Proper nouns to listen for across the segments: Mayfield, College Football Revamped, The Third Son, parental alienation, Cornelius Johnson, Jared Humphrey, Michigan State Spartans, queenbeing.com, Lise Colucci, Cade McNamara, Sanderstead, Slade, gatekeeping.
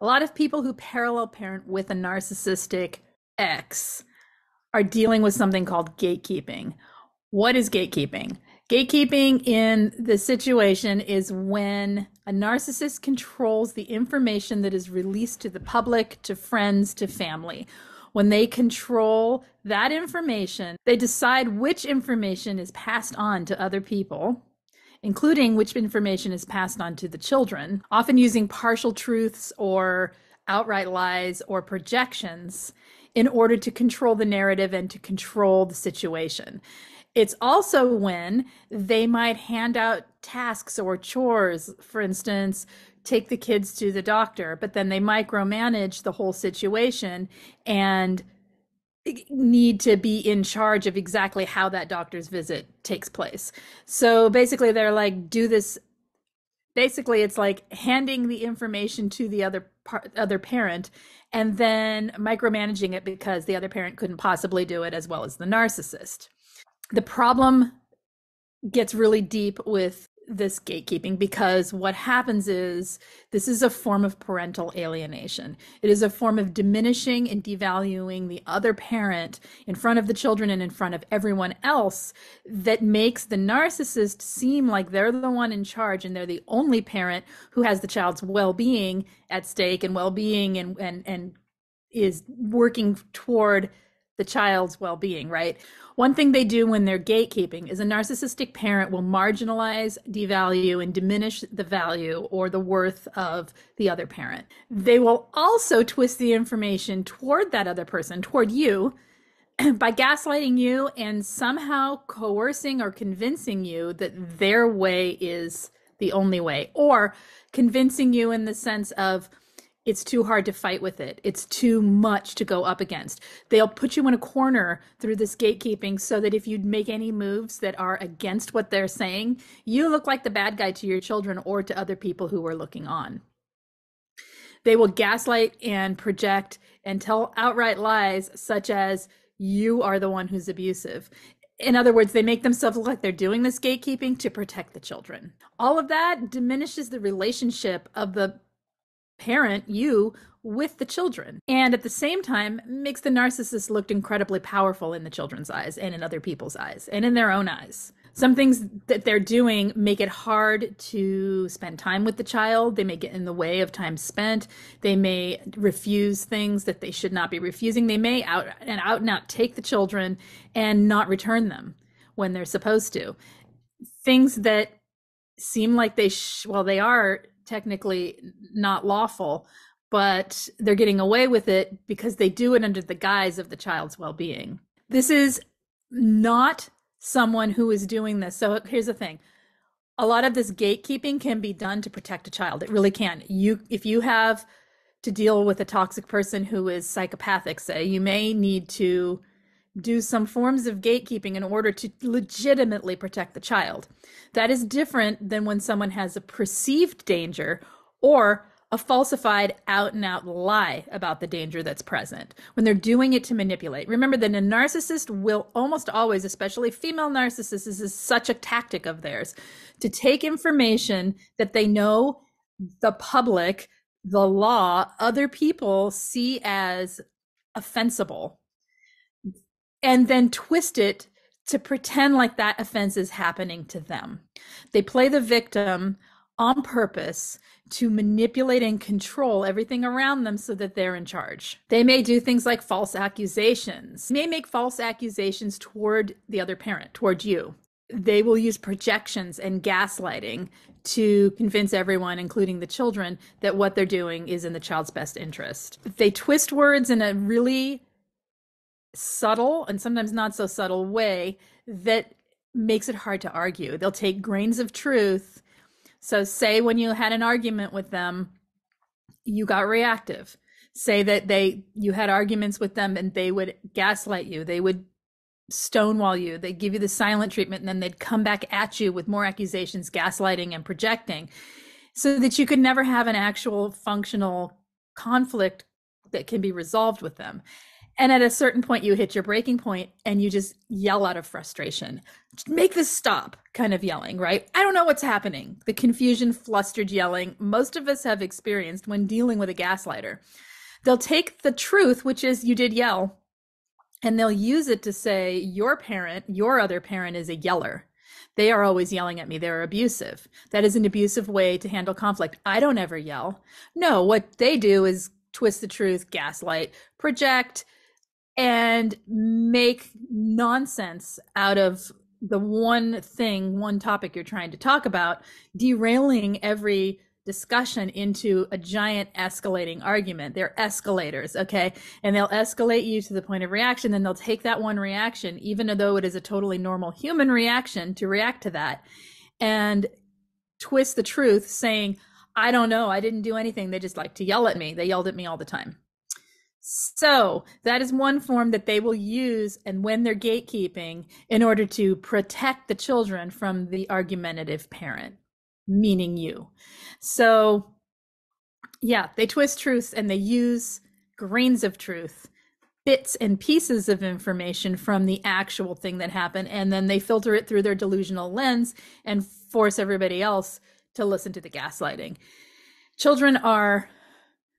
A lot of people who parallel parent with a narcissistic ex are dealing with something called gatekeeping. What is gatekeeping? Gatekeeping in this situation is when a narcissist controls the information that is released to the public, to friends, to family. When they control that information, they decide which information is passed on to other people, including which information is passed on to the children, often using partial truths or outright lies or projections in order to control the narrative and to control the situation. It's also when they might hand out tasks or chores, for instance, take the kids to the doctor, but then they micromanage the whole situation and need to be in charge of exactly how that doctor's visit takes place. So basically they're like, do this. Basically it's like handing the information to the other parent and then micromanaging it because the other parent couldn't possibly do it as well as the narcissist. The problem gets really deep with this gatekeeping, because what happens is this is a form of parental alienation. It is a form of diminishing and devaluing the other parent in front of the children and in front of everyone else that makes the narcissist seem like they're the one in charge and they're the only parent who has the child's well-being at stake and well-being and is working toward the child's well-being, right? One thing they do when they're gatekeeping is a narcissistic parent will marginalize, devalue, and diminish the value or the worth of the other parent. They will also twist the information toward that other person, toward you, by gaslighting you and somehow coercing or convincing you that their way is the only way, or convincing you in the sense of, it's too hard to fight with it. It's too much to go up against. They'll put you in a corner through this gatekeeping so that if you make any moves that are against what they're saying, you look like the bad guy to your children or to other people who are looking on. They will gaslight and project and tell outright lies such as, you are the one who's abusive. In other words, they make themselves look like they're doing this gatekeeping to protect the children. All of that diminishes the relationship of the parent, you, with the children, and at the same time makes the narcissist look incredibly powerful in the children's eyes and in other people's eyes and in their own eyes. Some things that they're doing make it hard to spend time with the child. They may get in the way of time spent. They may refuse things that they should not be refusing. They may out and out take the children and not return them when they're supposed to. Things that seem like they are technically not lawful, but they're getting away with it because they do it under the guise of the child's well-being. This is not someone who is doing this. So here's the thing. A lot of this gatekeeping can be done to protect a child. It really can. If you have to deal with a toxic person who is psychopathic, say, you may need to do some forms of gatekeeping in order to legitimately protect the child. That is different than when someone has a perceived danger or a falsified out and out lie about the danger that's present, when they're doing it to manipulate. Remember that a narcissist will almost always, especially female narcissists, this is such a tactic of theirs, to take information that they know the public, the law, other people see as offensible, and then twist it to pretend like that offense is happening to them. They play the victim on purpose to manipulate and control everything around them so that they're in charge. They may do things like false accusations. They may make false accusations toward the other parent, toward you. They will use projections and gaslighting to convince everyone, including the children, that what they're doing is in the child's best interest. They twist words in a really subtle and sometimes not so subtle way that makes it hard to argue. They'll take grains of truth. So say when you had an argument with them, you got reactive. Say that you had arguments with them and they would gaslight you. They would stonewall you. They'd give you the silent treatment and then they'd come back at you with more accusations, gaslighting and projecting, so that you could never have an actual functional conflict that can be resolved with them. And at a certain point, you hit your breaking point and you just yell out of frustration. Make this stop kind of yelling, right? I don't know what's happening. The confusion, flustered yelling most of us have experienced when dealing with a gaslighter. They'll take the truth, which is you did yell, and they'll use it to say your other parent is a yeller. They are always yelling at me. They're abusive. That is an abusive way to handle conflict. I don't ever yell. No, what they do is twist the truth, gaslight, project, and make nonsense out of the one topic you're trying to talk about, derailing every discussion into a giant escalating argument. They're escalators, okay? And they'll escalate you to the point of reaction, then they'll take that one reaction, even though it is a totally normal human reaction to react to that, and twist the truth saying, I don't know, I didn't do anything, they just like to yell at me. They yelled at me all the time. So that is one form that they will use, and when they're gatekeeping, in order to protect the children from the argumentative parent, meaning you. So yeah, they twist truths and they use grains of truth, bits and pieces of information from the actual thing that happened, and then they filter it through their delusional lens and force everybody else to listen to the gaslighting. Children are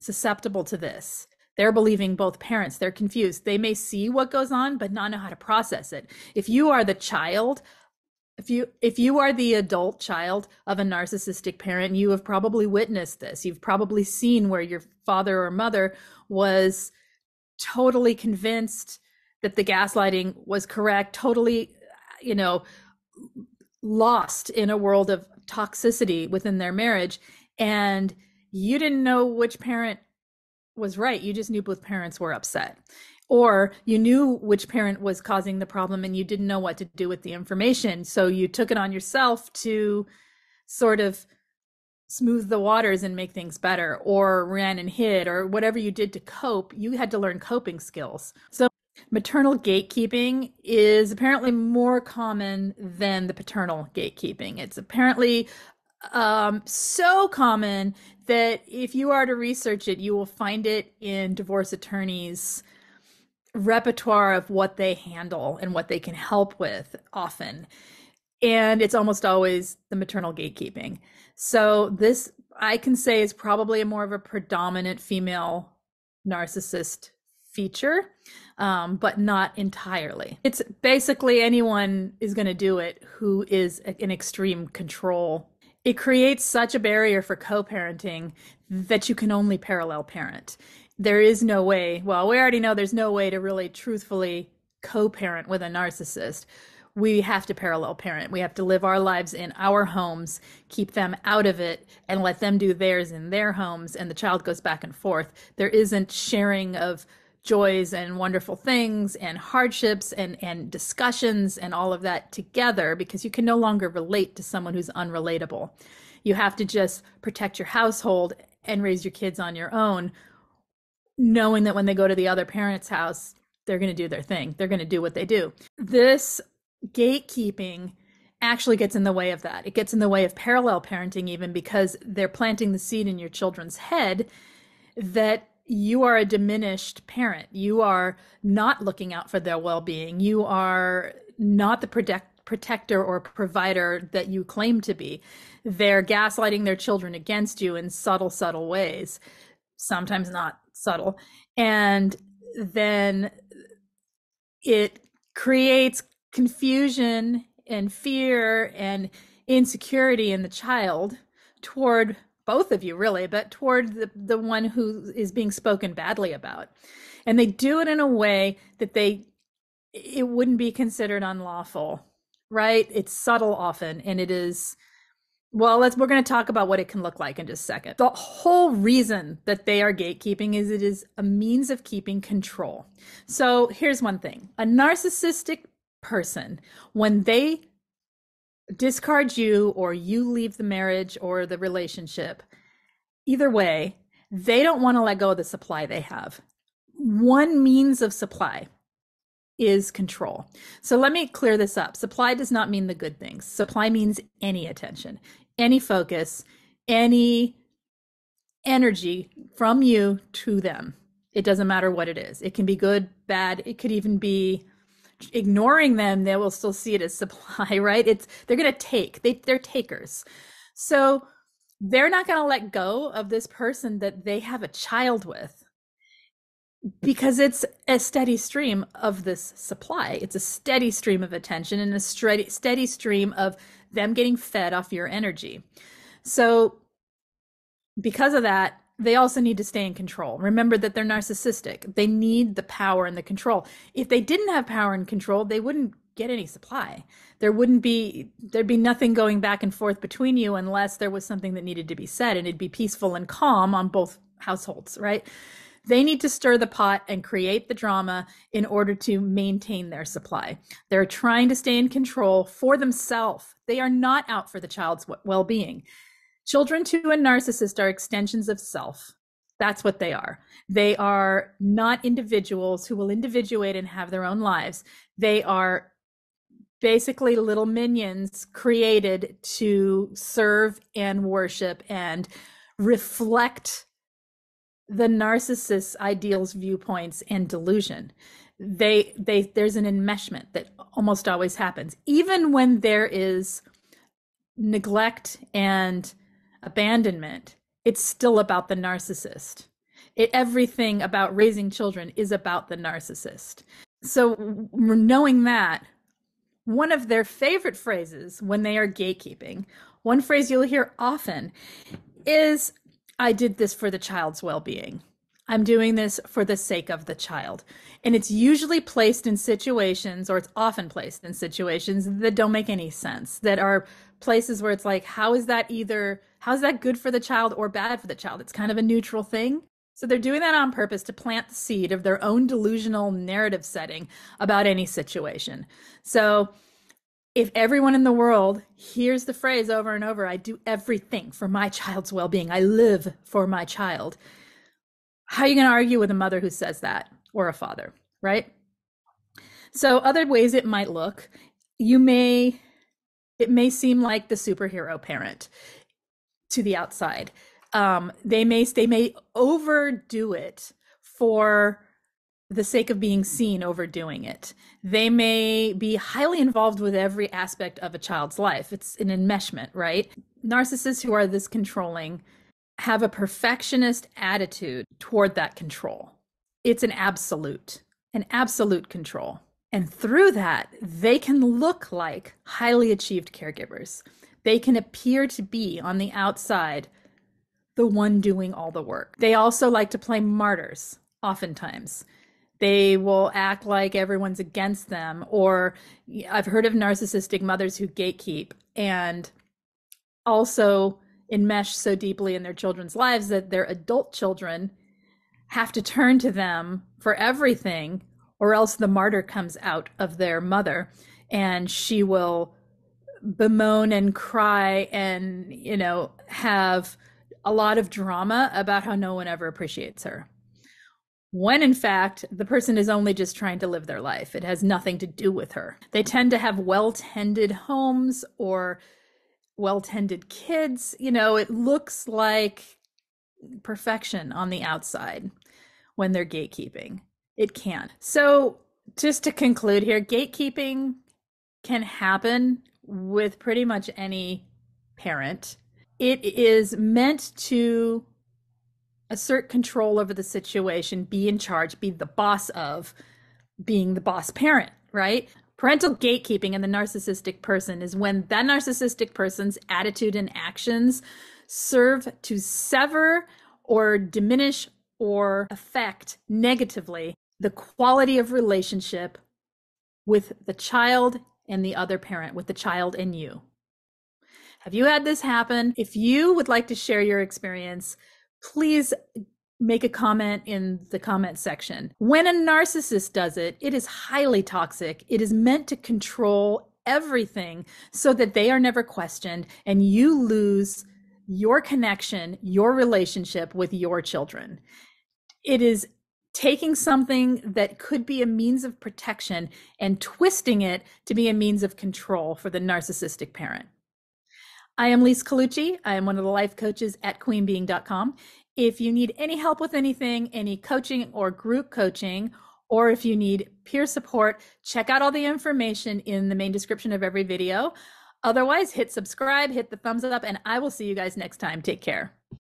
susceptible to this. They're believing both parents. They're confused. They may see what goes on, but not know how to process it. If you are the child, if you are the adult child of a narcissistic parent, you have probably witnessed this. You've probably seen where your father or mother was totally convinced that the gaslighting was correct, totally, lost in a world of toxicity within their marriage. And you didn't know which parent was right. You just knew both parents were upset, or you knew which parent was causing the problem and you didn't know what to do with the information. So you took it on yourself to sort of smooth the waters and make things better, or ran and hid, or whatever you did to cope. You had to learn coping skills. So maternal gatekeeping is apparently more common than the paternal gatekeeping. It's apparently so common that if you are to research it, you will find it in divorce attorneys' repertoire of what they handle and what they can help with often. And it's almost always the maternal gatekeeping. So this, I can say, is probably more of a predominant female narcissist feature, but not entirely. It's basically anyone is going to do it who is in extreme control. It creates such a barrier for co-parenting that you can only parallel parent. There is no way, well, we already know there's no way to really truthfully co-parent with a narcissist. We have to parallel parent. We have to live our lives in our homes, keep them out of it, and let them do theirs in their homes, and the child goes back and forth. There isn't sharing of joys and wonderful things and hardships and discussions and all of that together, because you can no longer relate to someone who's unrelatable. You have to just protect your household and raise your kids on your own, knowing that when they go to the other parent's house, they're going to do their thing. They're going to do what they do. This gatekeeping actually gets in the way of that. It gets in the way of parallel parenting, even, because they're planting the seed in your children's head that you are a diminished parent. You are not looking out for their well-being. You are not the protector or provider that you claim to be. They're gaslighting their children against you in subtle ways, sometimes not subtle. And then it creates confusion and fear and insecurity in the child toward both of you, really, but toward the one who is being spoken badly about. And they do it in a way that it wouldn't be considered unlawful, right? It's subtle often, and it is, well, we're going to talk about what it can look like in just a second. The whole reason that they are gatekeeping is it is a means of keeping control. So here's one thing. A narcissistic person, when they discard you or you leave the marriage or the relationship, either way, they don't want to let go of the supply they have. One means of supply is control. So let me clear this up. Supply does not mean the good things. Supply means any attention, any focus, any energy from you to them. It doesn't matter what it is. It can be good, bad. It could even be ignoring them. They will still see it as supply, right? They're going to take. They're takers. So they're not going to let go of this person that they have a child with, because it's a steady stream of this supply. It's a steady stream of attention and a steady stream of them getting fed off your energy. So because of that, they also need to stay in control. Remember that they're narcissistic. They need the power and the control. If they didn't have power and control, they wouldn't get any supply. There'd be nothing going back and forth between you unless there was something that needed to be said, and it'd be peaceful and calm on both households, right? They need to stir the pot and create the drama in order to maintain their supply. They're trying to stay in control for themselves. They are not out for the child's well-being. Children to a narcissist are extensions of self. That's what they are. They are not individuals who will individuate and have their own lives. They are basically little minions created to serve and worship and reflect the narcissist's ideals, viewpoints, and delusion. There's an enmeshment that almost always happens, even when there is neglect and abandonment. It's still about the narcissist. Everything about raising children is about the narcissist. So knowing that, one of their favorite phrases when they are gatekeeping, one phrase you'll hear often is, I did this for the child's well-being. I'm doing this for the sake of the child. And it's usually placed in situations, or it's often placed in situations that don't make any sense, that are places where it's like, how is that good for the child or bad for the child? It's kind of a neutral thing. So they're doing that on purpose to plant the seed of their own delusional narrative setting about any situation. So if everyone in the world hears the phrase over and over, I do everything for my child's well-being, I live for my child, how are you going to argue with a mother who says that, or a father, right? So other ways it might look, it may seem like the superhero parent to the outside. They may overdo it for the sake of being seen, overdoing it. They may be highly involved with every aspect of a child's life. It's an enmeshment, right? Narcissists who are this controlling have a perfectionist attitude toward that control. It's an absolute control. And through that, they can look like highly achieved caregivers. They can appear to be, on the outside, the one doing all the work. They also like to play martyrs, oftentimes. They will act like everyone's against them, or I've heard of narcissistic mothers who gatekeep and also enmesh so deeply in their children's lives that their adult children have to turn to them for everything, or else the martyr comes out of their mother and she will bemoan and cry and, have a lot of drama about how no one ever appreciates her. When in fact, the person is only just trying to live their life. It has nothing to do with her. They tend to have well-tended homes or well-tended kids. It looks like perfection on the outside when they're gatekeeping. It can. So just to conclude here, gatekeeping can happen with pretty much any parent. It is meant to assert control over the situation, be in charge, be the boss of being the boss parent, right? Parental gatekeeping in the narcissistic person is when that narcissistic person's attitude and actions serve to sever or diminish or affect negatively the quality of relationship with the child and the other parent, with the child and you. Have you had this happen? If you would like to share your experience, please make a comment in the comment section. When a narcissist does it, it is highly toxic. It is meant to control everything so that they are never questioned and you lose your connection, your relationship with your children. It is taking something that could be a means of protection and twisting it to be a means of control for the narcissistic parent. I am Lise Colucci. I am one of the life coaches at queenbeing.com. If you need any help with anything, any coaching or group coaching, or if you need peer support, check out all the information in the main description of every video. Otherwise, hit subscribe, hit the thumbs up, and I will see you guys next time. Take care.